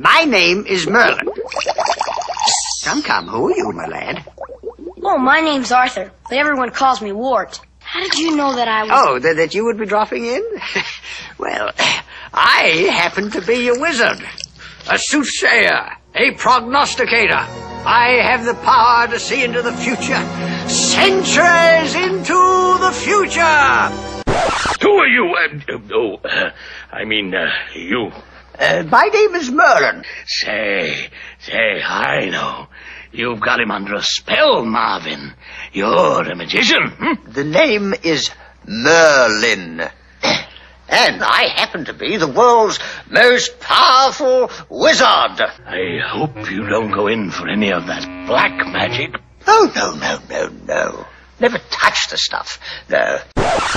My name is Merlin. Come, who are you, my lad? Oh, my name's Arthur, but everyone calls me Wart. How did you know that I was... Oh, that you would be dropping in? Well, I happen to be a wizard, a soothsayer, a prognosticator. I have the power to see into the future, centuries into the future! Who are you? You. My name is Merlin. Say, I know. You've got him under a spell, Marvin. You're a magician. Hmm? The name is Merlin. And I happen to be the world's most powerful wizard. I hope you don't go in for any of that black magic. Oh, no. Never touch the stuff, no.